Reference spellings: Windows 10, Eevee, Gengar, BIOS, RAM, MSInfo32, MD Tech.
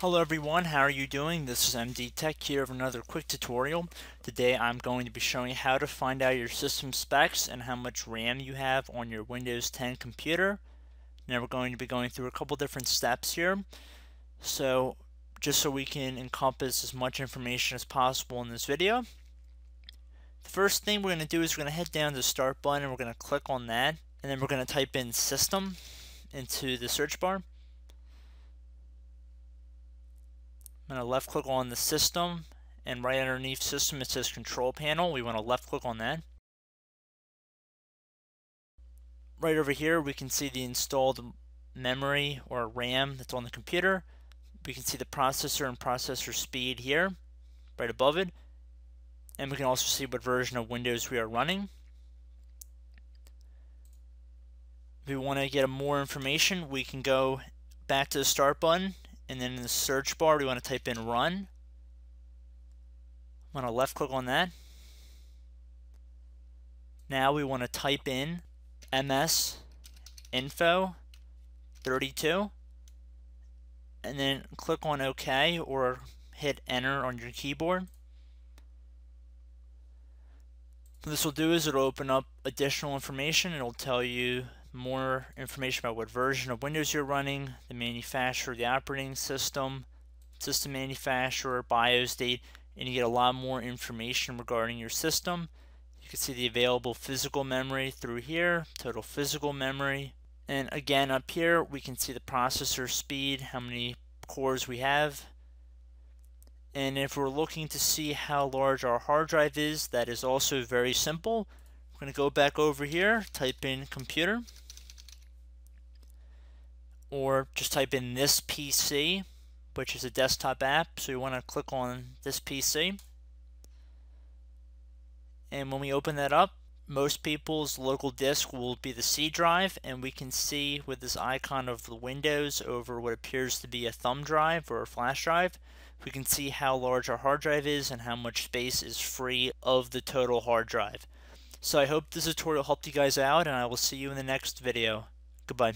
Hello everyone, how are you doing? This is MD Tech here with another quick tutorial. Today I'm going to be showing you how to find out your system specs and how much RAM you have on your Windows 10 computer. Now we're going to be going through a couple different steps here. So just so we can encompass as much information as possible in this video. The first thing we're going to do is we're going to head down to the start button and we're going to click on that. And then we're going to type in system into the search bar. I'm going to left click on the system, and right underneath system it says control panel. We want to left click on that. Right over here we can see the installed memory or RAM that's on the computer. We can see the processor and processor speed here right above it, and we can also see what version of Windows we are running. If we want to get more information, we can go back to the start button. And then in the search bar, we want to type in run. I'm going to left click on that. Now we want to type in MSInfo32 and then click on OK or hit enter on your keyboard. What this will do is it'll open up additional information. It'll tell you more information about what version of Windows you're running, the manufacturer, the operating system, manufacturer, BIOS date, and you get a lot more information regarding your system. You can see the available physical memory through here, total physical memory, and again up here we can see the processor speed, how many cores we have, and if we're looking to see how large our hard drive is, that is also very simple. We're going to go back over here, type in computer, or just type in this PC, which is a desktop app, so you want to click on this PC. And when we open that up, most people's local disk will be the C drive, and we can see with this icon of the Windows over what appears to be a thumb drive or a flash drive, we can see how large our hard drive is and how much space is free of the total hard drive. So I hope this tutorial helped you guys out, and I will see you in the next video. Goodbye.